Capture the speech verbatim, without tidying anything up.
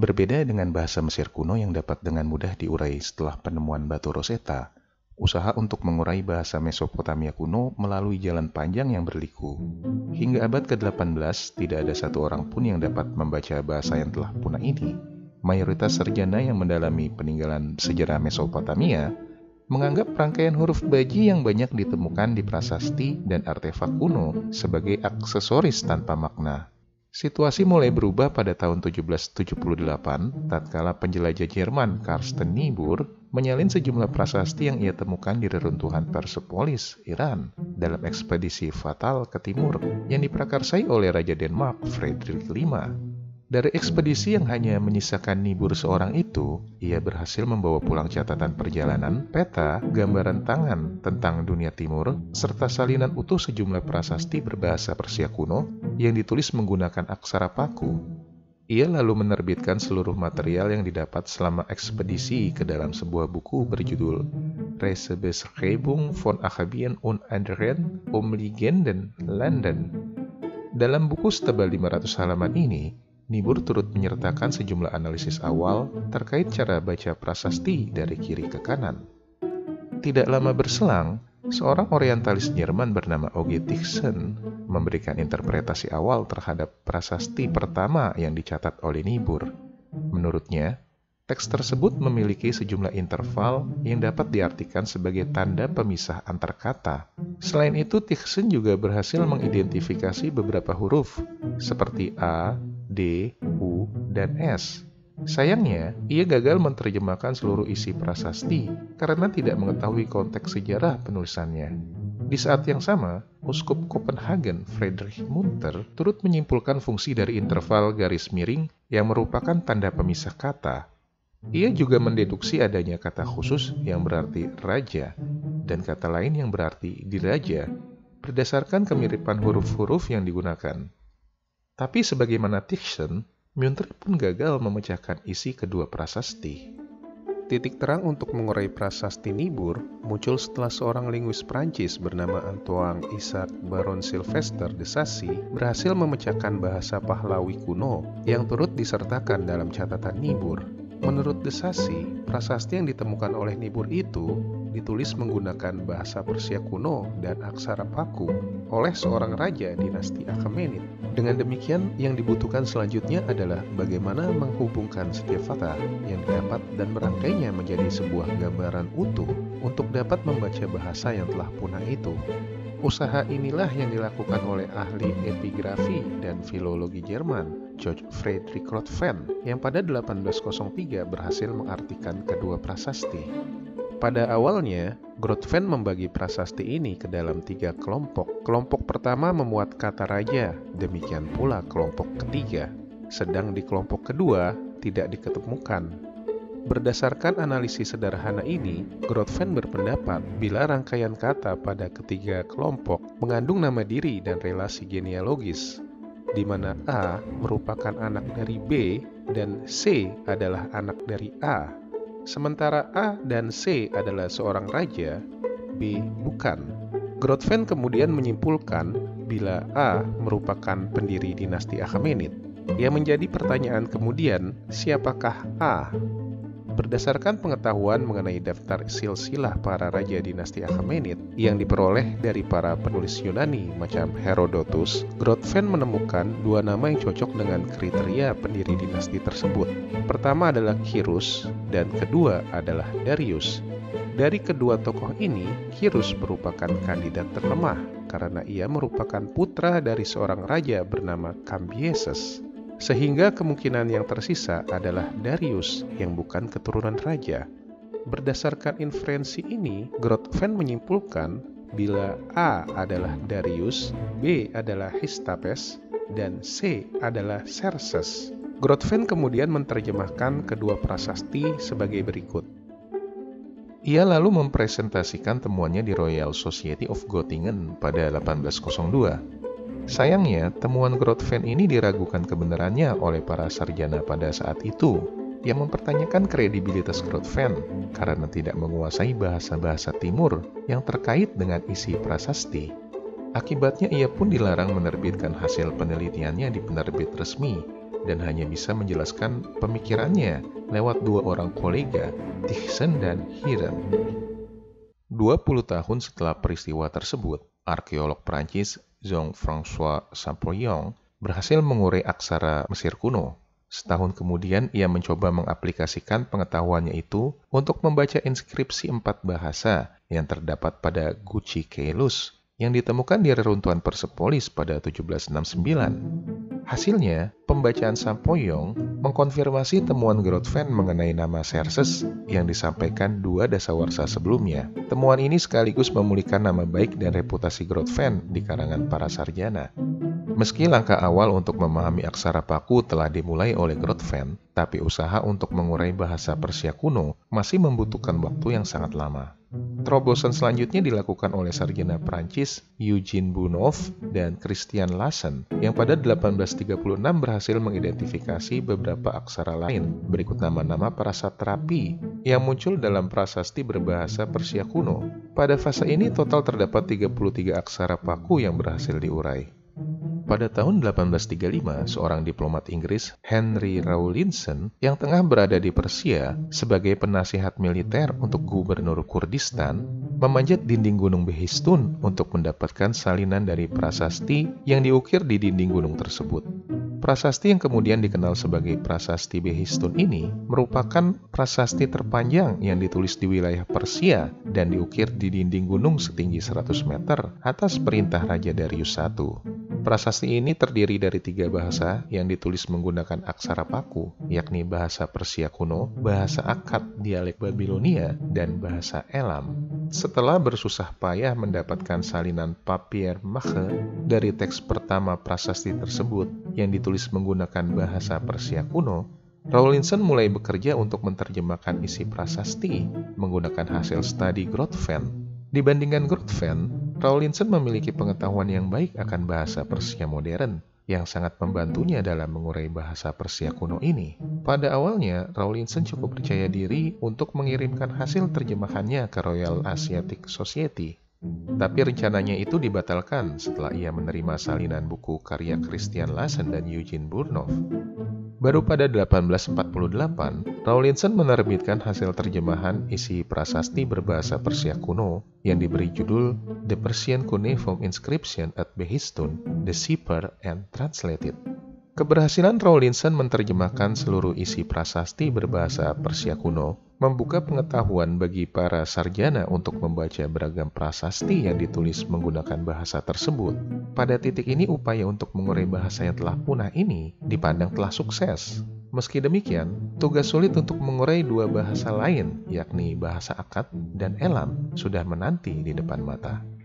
Berbeda dengan bahasa Mesir kuno yang dapat dengan mudah diurai setelah penemuan Batu Rosetta, usaha untuk mengurai bahasa Mesopotamia kuno melalui jalan panjang yang berliku. Hingga abad ke delapan belas, tidak ada satu orang pun yang dapat membaca bahasa yang telah punah ini. Mayoritas sarjana yang mendalami peninggalan sejarah Mesopotamia menganggap rangkaian huruf baji yang banyak ditemukan di prasasti dan artefak kuno sebagai aksesoris tanpa makna. Situasi mulai berubah pada tahun tujuh belas tujuh puluh delapan, tatkala penjelajah Jerman Karsten Niebuhr menyalin sejumlah prasasti yang ia temukan di reruntuhan Persepolis, Iran, dalam ekspedisi fatal ke timur yang diprakarsai oleh Raja Denmark Frederick Lima. Dari ekspedisi yang hanya menyisakan Niebuhr seorang itu, ia berhasil membawa pulang catatan perjalanan, peta, gambaran tangan tentang dunia timur, serta salinan utuh sejumlah prasasti berbahasa Persia kuno yang ditulis menggunakan aksara paku. Ia lalu menerbitkan seluruh material yang didapat selama ekspedisi ke dalam sebuah buku berjudul Reisebeschreibung von Achabien und Anderen um Legenden, London. Dalam buku setebal lima ratus halaman ini, Niebuhr turut menyertakan sejumlah analisis awal terkait cara baca prasasti dari kiri ke kanan. Tidak lama berselang, seorang orientalis Jerman bernama O G Tychsen memberikan interpretasi awal terhadap prasasti pertama yang dicatat oleh Niebuhr. Menurutnya, teks tersebut memiliki sejumlah interval yang dapat diartikan sebagai tanda pemisah antar kata. Selain itu, Tychsen juga berhasil mengidentifikasi beberapa huruf, seperti A, D, U, dan S. Sayangnya, ia gagal menerjemahkan seluruh isi prasasti karena tidak mengetahui konteks sejarah penulisannya. Di saat yang sama, Uskup Copenhagen Frederick Munter turut menyimpulkan fungsi dari interval garis miring yang merupakan tanda pemisah kata. Ia juga mendeduksi adanya kata khusus yang berarti raja dan kata lain yang berarti diraja berdasarkan kemiripan huruf-huruf yang digunakan. Tapi sebagaimana Tychsen, Munter pun gagal memecahkan isi kedua prasasti. Titik terang untuk mengurai prasasti Niebuhr muncul setelah seorang linguis Prancis bernama Antoine Isaac Baron Sylvester de Sassi berhasil memecahkan bahasa Pahlawi kuno yang turut disertakan dalam catatan Niebuhr. Menurut de Sassi, prasasti yang ditemukan oleh Niebuhr itu ditulis menggunakan bahasa Persia kuno dan aksara paku oleh seorang raja dinasti Achaemenid. Dengan demikian, yang dibutuhkan selanjutnya adalah bagaimana menghubungkan setiap fathah yang didapat dan merangkainya menjadi sebuah gambaran utuh untuk dapat membaca bahasa yang telah punah itu. Usaha inilah yang dilakukan oleh ahli epigrafi dan filologi Jerman, Georg Friedrich Grotefend, yang pada delapan belas nol tiga berhasil mengartikan kedua prasasti. Pada awalnya, Grotefend membagi prasasti ini ke dalam tiga kelompok. Kelompok pertama memuat kata raja, demikian pula kelompok ketiga. Sedang di kelompok kedua, tidak diketemukan. Berdasarkan analisis sederhana ini, Grotefend berpendapat bila rangkaian kata pada ketiga kelompok mengandung nama diri dan relasi genealogis, di mana A merupakan anak dari B dan C adalah anak dari A. Sementara A dan C adalah seorang raja, B bukan. Grotefend kemudian menyimpulkan bila A merupakan pendiri dinasti Achaemenid. Yang menjadi pertanyaan kemudian, siapakah A? Berdasarkan pengetahuan mengenai daftar silsilah para raja dinasti Achaemenid yang diperoleh dari para penulis Yunani macam Herodotus, Grotefend menemukan dua nama yang cocok dengan kriteria pendiri dinasti tersebut. Pertama adalah Kirus dan kedua adalah Darius. Dari kedua tokoh ini, Kirus merupakan kandidat terlemah karena ia merupakan putra dari seorang raja bernama Kambieses. Sehingga kemungkinan yang tersisa adalah Darius yang bukan keturunan raja. Berdasarkan inferensi ini, Grotefend menyimpulkan bila A adalah Darius, B adalah Hystapes, dan C adalah Xerxes. Grotefend kemudian menerjemahkan kedua prasasti sebagai berikut. Ia lalu mempresentasikan temuannya di Royal Society of Göttingen pada delapan belas nol dua. Sayangnya, temuan Grotefend ini diragukan kebenarannya oleh para sarjana pada saat itu yang mempertanyakan kredibilitas Grotefend karena tidak menguasai bahasa-bahasa timur yang terkait dengan isi prasasti. Akibatnya ia pun dilarang menerbitkan hasil penelitiannya di penerbit resmi dan hanya bisa menjelaskan pemikirannya lewat dua orang kolega, Dixon dan Hiram. dua puluh tahun setelah peristiwa tersebut, arkeolog Prancis Jean-François Champollion berhasil mengurai aksara Mesir kuno. Setahun kemudian, ia mencoba mengaplikasikan pengetahuannya itu untuk membaca inskripsi empat bahasa yang terdapat pada guci Kirus yang ditemukan di reruntuhan Persepolis pada tujuh belas enam puluh sembilan. Hasilnya, pembacaan Champollion mengkonfirmasi temuan Grotefend mengenai nama Xerxes yang disampaikan dua dasawarsa sebelumnya. Temuan ini sekaligus memulihkan nama baik dan reputasi Grotefend di kalangan para sarjana. Meski langkah awal untuk memahami aksara paku telah dimulai oleh Grotefend, tapi usaha untuk mengurai bahasa Persia kuno masih membutuhkan waktu yang sangat lama. Terobosan selanjutnya dilakukan oleh sarjana Prancis Eugene Burnoff dan Christian Lassen yang pada delapan belas tiga puluh enam berhasil mengidentifikasi beberapa aksara lain berikut nama-nama para satrapi yang muncul dalam prasasti berbahasa Persia kuno. Pada fase ini total terdapat tiga puluh tiga aksara paku yang berhasil diurai. Pada tahun delapan belas tiga puluh lima, seorang diplomat Inggris, Henry Rawlinson, yang tengah berada di Persia sebagai penasihat militer untuk gubernur Kurdistan, memanjat dinding gunung Behistun untuk mendapatkan salinan dari prasasti yang diukir di dinding gunung tersebut. Prasasti yang kemudian dikenal sebagai Prasasti Behistun ini merupakan prasasti terpanjang yang ditulis di wilayah Persia dan diukir di dinding gunung setinggi seratus meter atas perintah Raja Darius satu. Prasasti ini terdiri dari tiga bahasa yang ditulis menggunakan aksara paku, yakni bahasa Persia kuno, bahasa Akkad dialek Babilonia, dan bahasa Elam. Setelah bersusah payah mendapatkan salinan papier-mâché dari teks pertama prasasti tersebut yang ditulis menggunakan bahasa Persia kuno, Rawlinson mulai bekerja untuk menerjemahkan isi prasasti menggunakan hasil studi Grotefend. Dibandingkan Grotefend, Rawlinson memiliki pengetahuan yang baik akan bahasa Persia modern, yang sangat membantunya dalam mengurai bahasa Persia kuno ini. Pada awalnya, Rawlinson cukup percaya diri untuk mengirimkan hasil terjemahannya ke Royal Asiatic Society. Tapi rencananya itu dibatalkan setelah ia menerima salinan buku karya Christian Lassen dan Eugene Burnoff. Baru pada delapan belas empat puluh delapan, Rawlinson menerbitkan hasil terjemahan isi prasasti berbahasa Persia kuno yang diberi judul The Persian Cuneiform Inscriptions at Behistun, Deciphered and Translated. Keberhasilan Rawlinson menerjemahkan seluruh isi prasasti berbahasa Persia kuno membuka pengetahuan bagi para sarjana untuk membaca beragam prasasti yang ditulis menggunakan bahasa tersebut. Pada titik ini upaya untuk mengurai bahasa yang telah punah ini dipandang telah sukses. Meski demikian, tugas sulit untuk mengurai dua bahasa lain, yakni bahasa Akkad dan Elam, sudah menanti di depan mata.